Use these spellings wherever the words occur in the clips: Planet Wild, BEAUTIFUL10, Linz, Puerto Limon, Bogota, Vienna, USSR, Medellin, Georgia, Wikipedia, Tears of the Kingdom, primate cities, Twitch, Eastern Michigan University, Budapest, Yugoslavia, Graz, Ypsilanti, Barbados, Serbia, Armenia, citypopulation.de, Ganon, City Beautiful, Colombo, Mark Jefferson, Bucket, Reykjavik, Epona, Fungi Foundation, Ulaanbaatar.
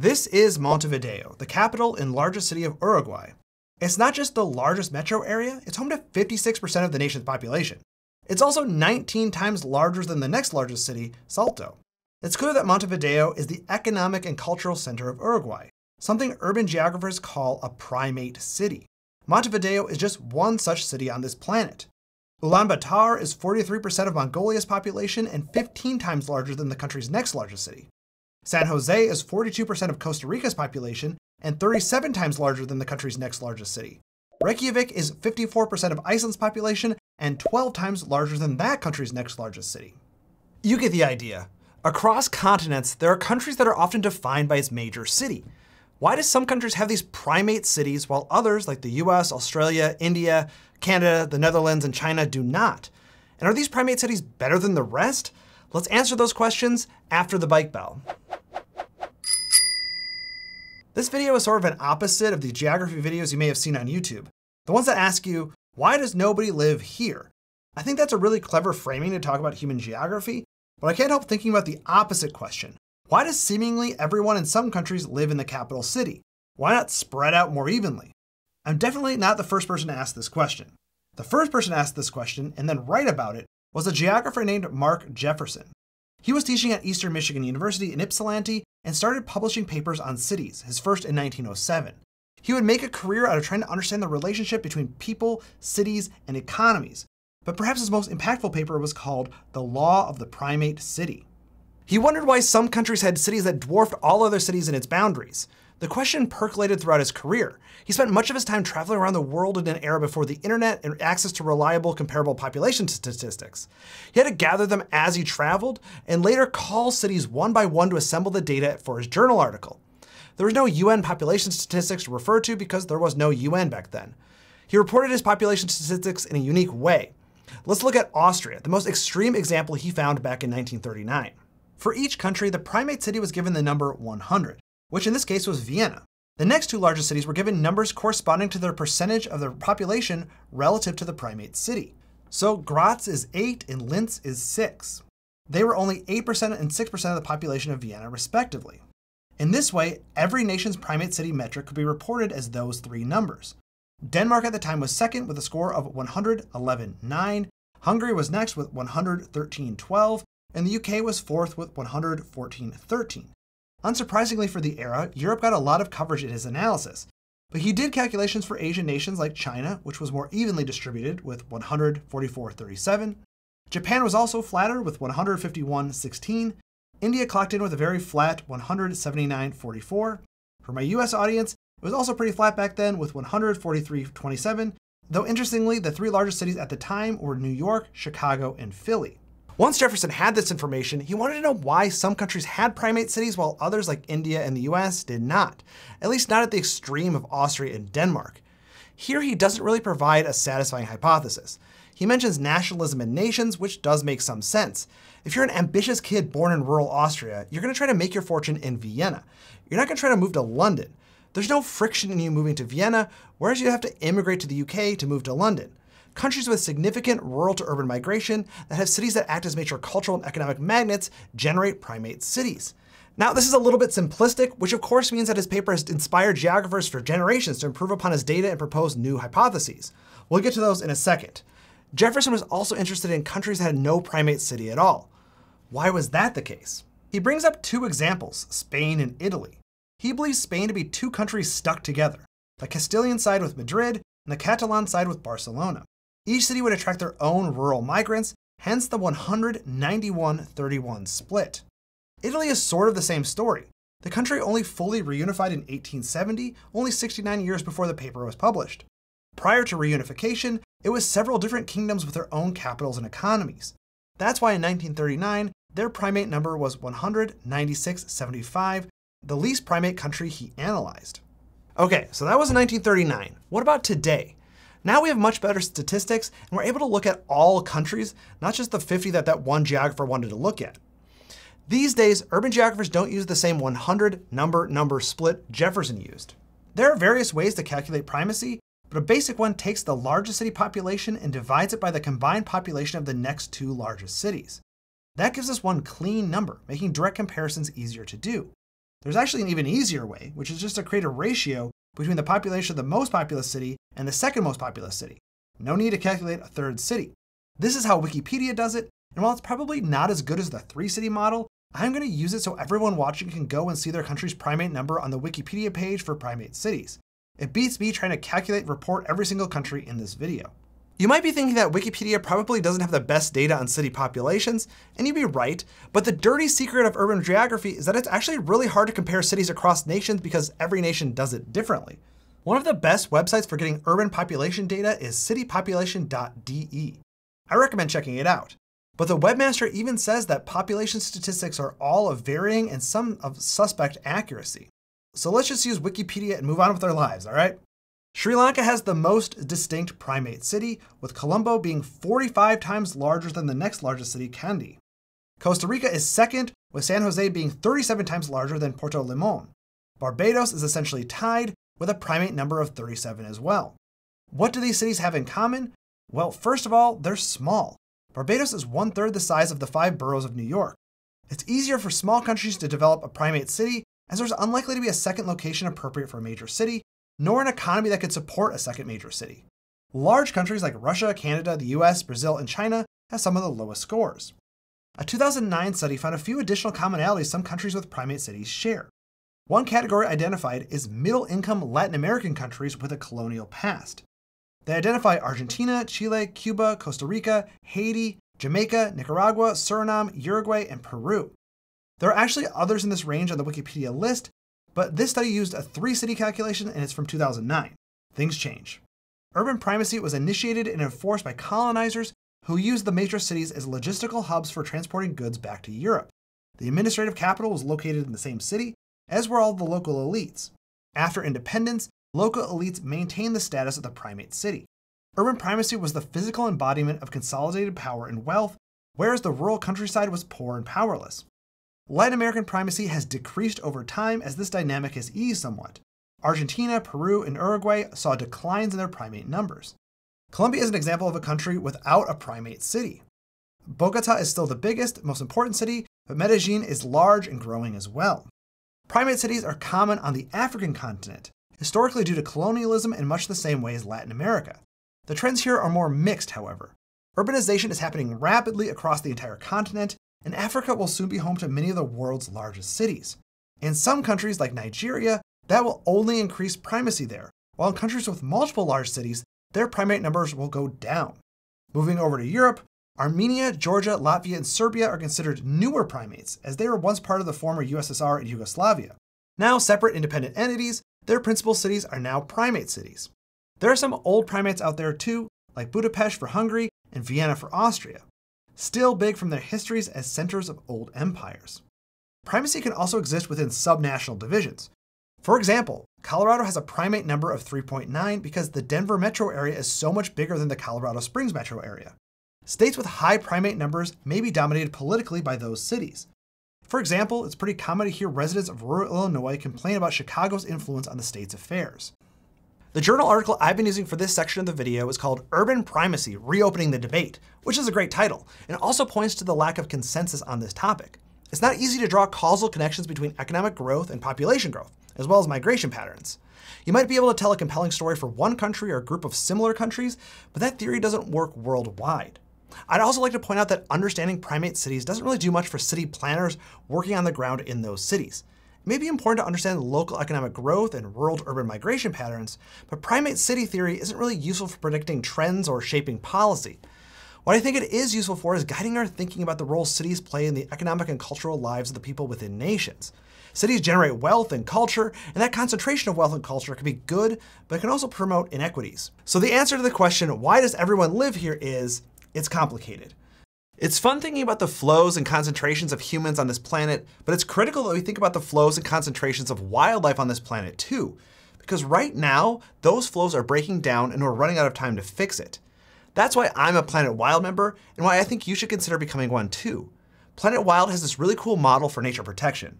This is Montevideo, the capital and largest city of Uruguay. It's not just the largest metro area, it's home to 56% of the nation's population. It's also 19 times larger than the next largest city, Salto. It's clear that Montevideo is the economic and cultural center of Uruguay, something urban geographers call a primate city. Montevideo is just one such city on this planet. Ulaanbaatar is 43% of Mongolia's population and 15 times larger than the country's next largest city. San Jose is 42% of Costa Rica's population and 37 times larger than the country's next largest city. Reykjavik is 54% of Iceland's population and 12 times larger than that country's next largest city. You get the idea. Across continents, there are countries that are often defined by its major city. Why do some countries have these primate cities while others, like the US, Australia, India, Canada, the Netherlands, and China, do not? And are these primate cities better than the rest? Let's answer those questions after the bike bell. This video is sort of an opposite of the geography videos you may have seen on YouTube. The ones that ask you, why does nobody live here? I think that's a really clever framing to talk about human geography, but I can't help thinking about the opposite question. Why does seemingly everyone in some countries live in the capital city? Why not spread out more evenly? I'm definitely not the first person to ask this question. The first person to ask this question and then write about it was a geographer named Mark Jefferson. He was teaching at Eastern Michigan University in Ypsilanti and started publishing papers on cities, his first in 1907. He would make a career out of trying to understand the relationship between people, cities, and economies. But perhaps his most impactful paper was called The Law of the Primate City. He wondered why some countries had cities that dwarfed all other cities in its boundaries. The question percolated throughout his career. He spent much of his time traveling around the world in an era before the internet and access to reliable, comparable population statistics. He had to gather them as he traveled and later call cities one by one to assemble the data for his journal article. There was no UN population statistics to refer to because there was no UN back then. He reported his population statistics in a unique way. Let's look at Austria, the most extreme example he found back in 1939. For each country, the primate city was given the number 100. Which in this case was Vienna. The next two largest cities were given numbers corresponding to their percentage of their population relative to the primate city. So Graz is 8 and Linz is 6. They were only 8% and 6% of the population of Vienna respectively. In this way, every nation's primate city metric could be reported as those three numbers. Denmark at the time was second with a score of 111.9, Hungary was next with 113.12, and the UK was fourth with 114.13. Unsurprisingly for the era, Europe got a lot of coverage in his analysis, but he did calculations for Asian nations like China, which was more evenly distributed with 144.37. Japan was also flatter with 151.16. India clocked in with a very flat 179.44. For my US audience, it was also pretty flat back then with 143.27, though interestingly, the three largest cities at the time were New York, Chicago, and Philly. Once Jefferson had this information, he wanted to know why some countries had primate cities while others like India and the US did not, at least not at the extreme of Austria and Denmark. Here he doesn't really provide a satisfying hypothesis. He mentions nationalism in nations, which does make some sense. If you're an ambitious kid born in rural Austria, you're going to try to make your fortune in Vienna. You're not going to try to move to London. There's no friction in you moving to Vienna, whereas you'd have to immigrate to the UK to move to London. Countries with significant rural to urban migration that have cities that act as major cultural and economic magnets generate primate cities. Now, this is a little bit simplistic, which of course means that his paper has inspired geographers for generations to improve upon his data and propose new hypotheses. We'll get to those in a second. Jefferson was also interested in countries that had no primate city at all. Why was that the case? He brings up two examples, Spain and Italy. He believes Spain to be two countries stuck together, the Castilian side with Madrid and the Catalan side with Barcelona. Each city would attract their own rural migrants, hence the 191-31 split. Italy is sort of the same story. The country only fully reunified in 1870, only 69 years before the paper was published. Prior to reunification, it was several different kingdoms with their own capitals and economies. That's why in 1939, their primate number was 196.75, the least primate country he analyzed. Okay, so that was in 1939. What about today? Now we have much better statistics, and we're able to look at all countries, not just the 50 that one geographer wanted to look at. These days, urban geographers don't use the same 100 number split Jefferson used. There are various ways to calculate primacy, but a basic one takes the largest city population and divides it by the combined population of the next two largest cities. That gives us one clean number, making direct comparisons easier to do. There's actually an even easier way, which is just to create a ratio between the population of the most populous city and the second most populous city. No need to calculate a third city. This is how Wikipedia does it, and while it's probably not as good as the three-city model, I'm going to use it so everyone watching can go and see their country's primate number on the Wikipedia page for primate cities. It beats me trying to calculate and report every single country in this video. You might be thinking that Wikipedia probably doesn't have the best data on city populations, and you'd be right, but the dirty secret of urban geography is that it's actually really hard to compare cities across nations because every nation does it differently. One of the best websites for getting urban population data is citypopulation.de. I recommend checking it out. But the webmaster even says that population statistics are all of varying and some of suspect accuracy. So let's just use Wikipedia and move on with our lives, all right? Sri Lanka has the most distinct primate city, with Colombo being 45 times larger than the next largest city, Kandy. Costa Rica is second, with San Jose being 37 times larger than Puerto Limon. Barbados is essentially tied, with a primate number of 37 as well. What do these cities have in common? Well, first of all, they're small. Barbados is 1/3 the size of the 5 boroughs of New York. It's easier for small countries to develop a primate city, as there's unlikely to be a second location appropriate for a major city, nor an economy that could support a second major city. Large countries like Russia, Canada, the US, Brazil, and China have some of the lowest scores. A 2009 study found a few additional commonalities some countries with primate cities share. One category identified is middle-income Latin American countries with a colonial past. They identify Argentina, Chile, Cuba, Costa Rica, Haiti, Jamaica, Nicaragua, Suriname, Uruguay, and Peru. There are actually others in this range on the Wikipedia list, but this study used a 3-city calculation and it's from 2009. Things change. Urban primacy was initiated and enforced by colonizers who used the major cities as logistical hubs for transporting goods back to Europe. The administrative capital was located in the same city, as were all the local elites. After independence, local elites maintained the status of the primate city. Urban primacy was the physical embodiment of consolidated power and wealth, whereas the rural countryside was poor and powerless. Latin American primacy has decreased over time as this dynamic has eased somewhat. Argentina, Peru, and Uruguay saw declines in their primate numbers. Colombia is an example of a country without a primate city. Bogota is still the biggest, most important city, but Medellin is large and growing as well. Primate cities are common on the African continent, historically due to colonialism in much the same way as Latin America. The trends here are more mixed, however. Urbanization is happening rapidly across the entire continent, and Africa will soon be home to many of the world's largest cities. In some countries, like Nigeria, that will only increase primacy there, while in countries with multiple large cities, their primate numbers will go down. Moving over to Europe, Armenia, Georgia, Latvia, and Serbia are considered newer primates, as they were once part of the former USSR and Yugoslavia. Now separate independent entities, their principal cities are now primate cities. There are some old primates out there too, like Budapest for Hungary and Vienna for Austria. Still big from their histories as centers of old empires. Primacy can also exist within subnational divisions. For example, Colorado has a primate number of 3.9 because the Denver metro area is so much bigger than the Colorado Springs metro area. States with high primate numbers may be dominated politically by those cities. For example, it's pretty common to hear residents of rural Illinois complain about Chicago's influence on the state's affairs. The journal article I've been using for this section of the video is called Urban Primacy: Reopening the Debate, which is a great title, and also points to the lack of consensus on this topic. It's not easy to draw causal connections between economic growth and population growth, as well as migration patterns. You might be able to tell a compelling story for one country or a group of similar countries, but that theory doesn't work worldwide. I'd also like to point out that understanding primate cities doesn't really do much for city planners working on the ground in those cities. It may be important to understand local economic growth and rural-urban migration patterns, but primate city theory isn't really useful for predicting trends or shaping policy. What I think it is useful for is guiding our thinking about the role cities play in the economic and cultural lives of the people within nations. Cities generate wealth and culture, and that concentration of wealth and culture can be good, but it can also promote inequities. So the answer to the question, why does everyone live here, is it's complicated. It's fun thinking about the flows and concentrations of humans on this planet, but it's critical that we think about the flows and concentrations of wildlife on this planet too, because right now, those flows are breaking down and we're running out of time to fix it. That's why I'm a Planet Wild member and why I think you should consider becoming one too. Planet Wild has this really cool model for nature protection.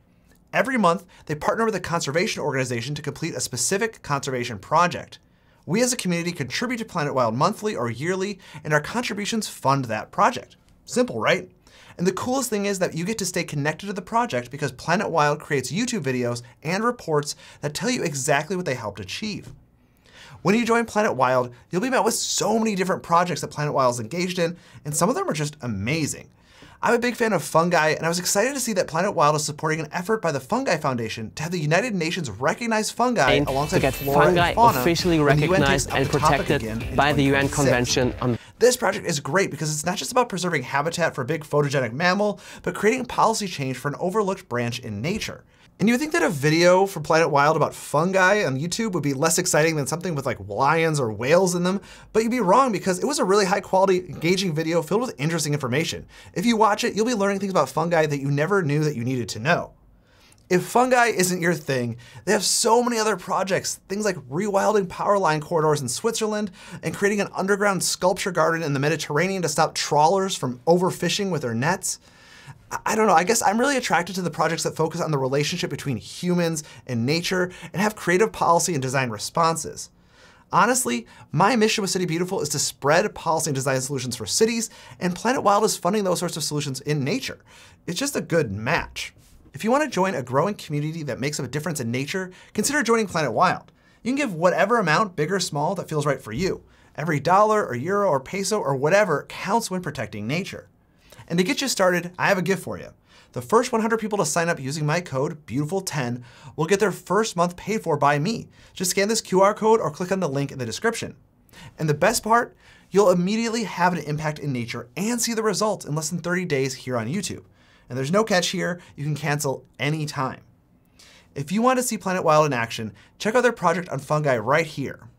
Every month, they partner with a conservation organization to complete a specific conservation project. We as a community contribute to Planet Wild monthly or yearly, and our contributions fund that project. Simple, right? And the coolest thing is that you get to stay connected to the project because Planet Wild creates YouTube videos and reports that tell you exactly what they helped achieve. When you join Planet Wild, you'll be met with so many different projects that Planet Wild is engaged in, and some of them are just amazing. I'm a big fan of fungi, and I was excited to see that Planet Wild is supporting an effort by the Fungi Foundation to have the United Nations recognize fungi alongside flora and fauna officially recognized and protected by the UN Convention on. This project is great because it's not just about preserving habitat for a big photogenic mammal, but creating policy change for an overlooked branch in nature. And you would think that a video for Planet Wild about fungi on YouTube would be less exciting than something with like lions or whales in them, but you'd be wrong because it was a really high quality, engaging video filled with interesting information. If you watch it, you'll be learning things about fungi that you never knew that you needed to know. If fungi isn't your thing, they have so many other projects, things like rewilding power line corridors in Switzerland and creating an underground sculpture garden in the Mediterranean to stop trawlers from overfishing with their nets. I don't know, I guess I'm really attracted to the projects that focus on the relationship between humans and nature and have creative policy and design responses. Honestly, my mission with City Beautiful is to spread policy and design solutions for cities, and Planet Wild is funding those sorts of solutions in nature. It's just a good match. If you want to join a growing community that makes a difference in nature, consider joining Planet Wild. You can give whatever amount, big or small, that feels right for you. Every dollar or euro or peso or whatever counts when protecting nature. And to get you started, I have a gift for you. The first 100 people to sign up using my code BEAUTIFUL10 will get their first month paid for by me. Just scan this QR code or click on the link in the description. And the best part, you'll immediately have an impact in nature and see the results in less than 30 days here on YouTube. And there's no catch here, you can cancel anytime. If you want to see Planet Wild in action, check out their project on fungi right here.